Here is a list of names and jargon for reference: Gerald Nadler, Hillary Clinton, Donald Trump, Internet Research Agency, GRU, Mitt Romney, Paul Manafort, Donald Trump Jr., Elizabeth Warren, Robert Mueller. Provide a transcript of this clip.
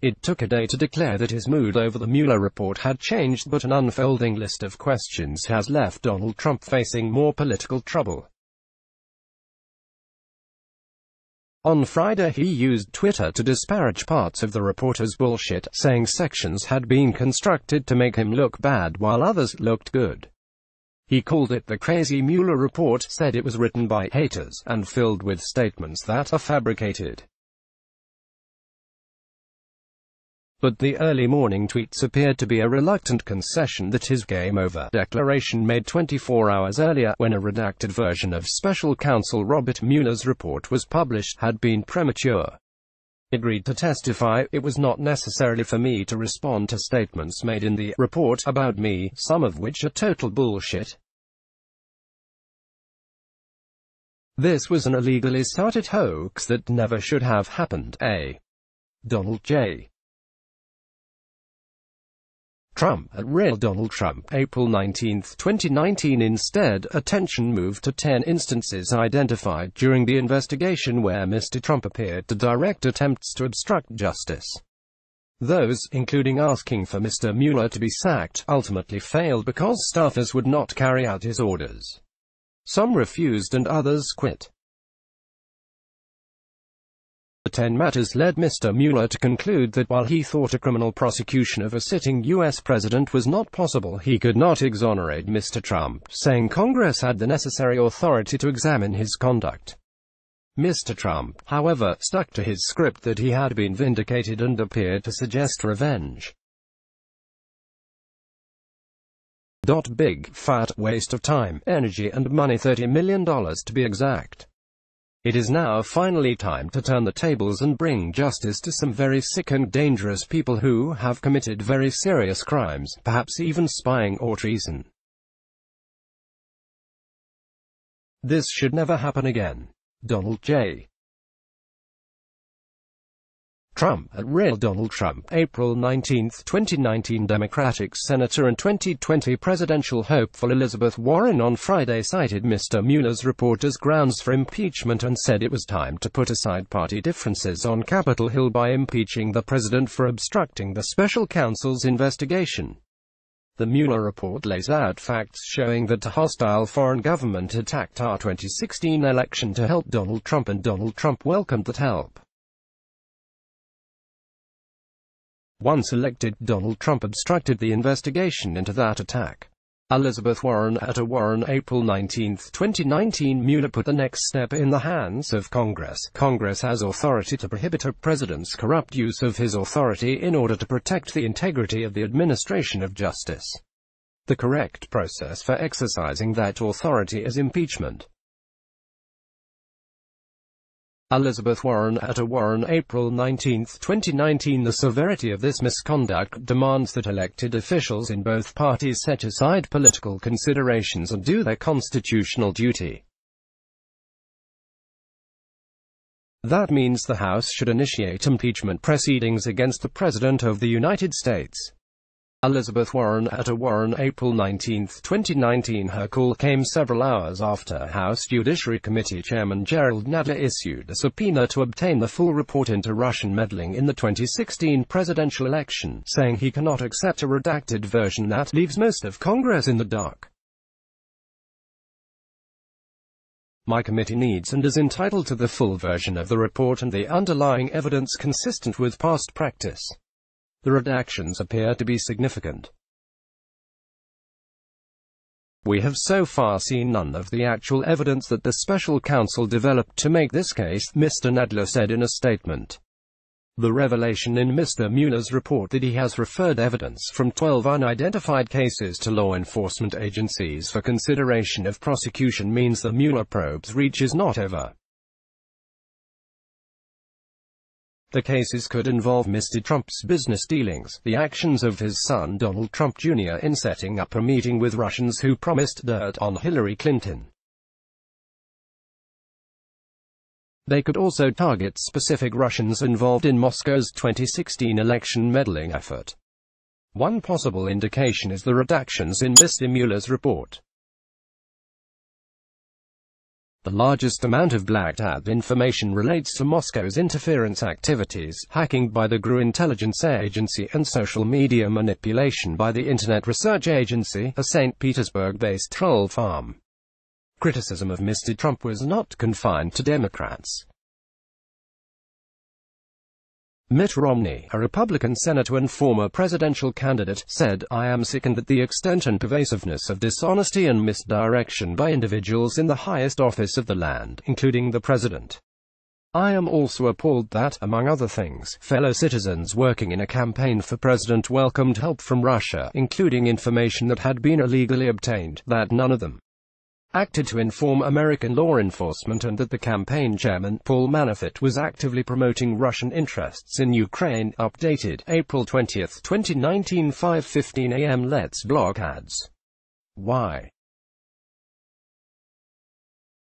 It took a day to declare that his mood over the Mueller report had changed, but an unfolding list of questions has left Donald Trump facing more political trouble. On Friday he used Twitter to disparage parts of the report as bullshit, saying sections had been constructed to make him look bad while others looked good. He called it the crazy Mueller report, said it was written by haters, and filled with statements that are fabricated. But the early morning tweets appeared to be a reluctant concession that his game over declaration made 24 hours earlier, when a redacted version of special counsel Robert Mueller's report was published, had been premature. It read, "To testify, it was not necessary for me to respond to statements made in the report about me, some of which are total bullshit." This was an illegally started hoax that never should have happened. Donald J. Trump at Real Donald Trump, April 19, 2019. Instead, attention moved to 10 instances identified during the investigation where Mr. Trump appeared to direct attempts to obstruct justice. Those, including asking for Mr. Mueller to be sacked, ultimately failed because staffers would not carry out his orders. Some refused and others quit. The 10 matters led Mr. Mueller to conclude that while he thought a criminal prosecution of a sitting U.S. president was not possible, he could not exonerate Mr. Trump, saying Congress had the necessary authority to examine his conduct. Mr. Trump, however, stuck to his script that he had been vindicated and appeared to suggest revenge. Big, fat waste of time, energy and money, $30 million to be exact. It is now finally time to turn the tables and bring justice to some very sick and dangerous people who have committed very serious crimes, perhaps even spying or treason. This should never happen again. Donald J. Trump at Real Donald Trump, April 19, 2019. Democratic Senator and 2020 presidential hopeful Elizabeth Warren on Friday cited Mr. Mueller's report as grounds for impeachment and said it was time to put aside party differences on Capitol Hill by impeaching the president for obstructing the special counsel's investigation. The Mueller report lays out facts showing that a hostile foreign government attacked our 2016 election to help Donald Trump, and Donald Trump welcomed that help. Once elected, Donald Trump obstructed the investigation into that attack. Elizabeth Warren at Warren, April 19, 2019. Mueller put the next step in the hands of Congress. Congress has authority to prohibit a president's corrupt use of his authority in order to protect the integrity of the administration of justice. The correct process for exercising that authority is impeachment. Elizabeth Warren at Warren, April 19, 2019. The severity of this misconduct demands that elected officials in both parties set aside political considerations and do their constitutional duty. That means the House should initiate impeachment proceedings against the President of the United States. Elizabeth Warren at Warren, April 19, 2019. Her call came several hours after House Judiciary Committee Chairman Gerald Nadler issued a subpoena to obtain the full report into Russian meddling in the 2016 presidential election, saying he cannot accept a redacted version that leaves most of Congress in the dark. "My committee needs and is entitled to the full version of the report and the underlying evidence consistent with past practice. The redactions appear to be significant. We have so far seen none of the actual evidence that the special counsel developed to make this case," Mr. Nadler said in a statement. The revelation in Mr. Mueller's report that he has referred evidence from 12 unidentified cases to law enforcement agencies for consideration of prosecution means the Mueller probe's reach is not over. The cases could involve Mr. Trump's business dealings, the actions of his son Donald Trump Jr. in setting up a meeting with Russians who promised dirt on Hillary Clinton. They could also target specific Russians involved in Moscow's 2016 election meddling effort. One possible indication is the redactions in Mr. Mueller's report. The largest amount of black hat information relates to Moscow's interference activities, hacking by the GRU intelligence agency, and social media manipulation by the Internet Research Agency, a St. Petersburg-based troll farm. Criticism of Mr. Trump was not confined to Democrats. Mitt Romney, a Republican senator and former presidential candidate, said, "I am sickened at the extent and pervasiveness of dishonesty and misdirection by individuals in the highest office of the land, including the president. I am also appalled that, among other things, fellow citizens working in a campaign for president welcomed help from Russia, including information that had been illegally obtained, that none of them acted to inform American law enforcement, and that the campaign chairman, Paul Manafort, was actively promoting Russian interests in Ukraine." Updated, April 20, 2019, 5:15 a.m. Let's block ads. Why?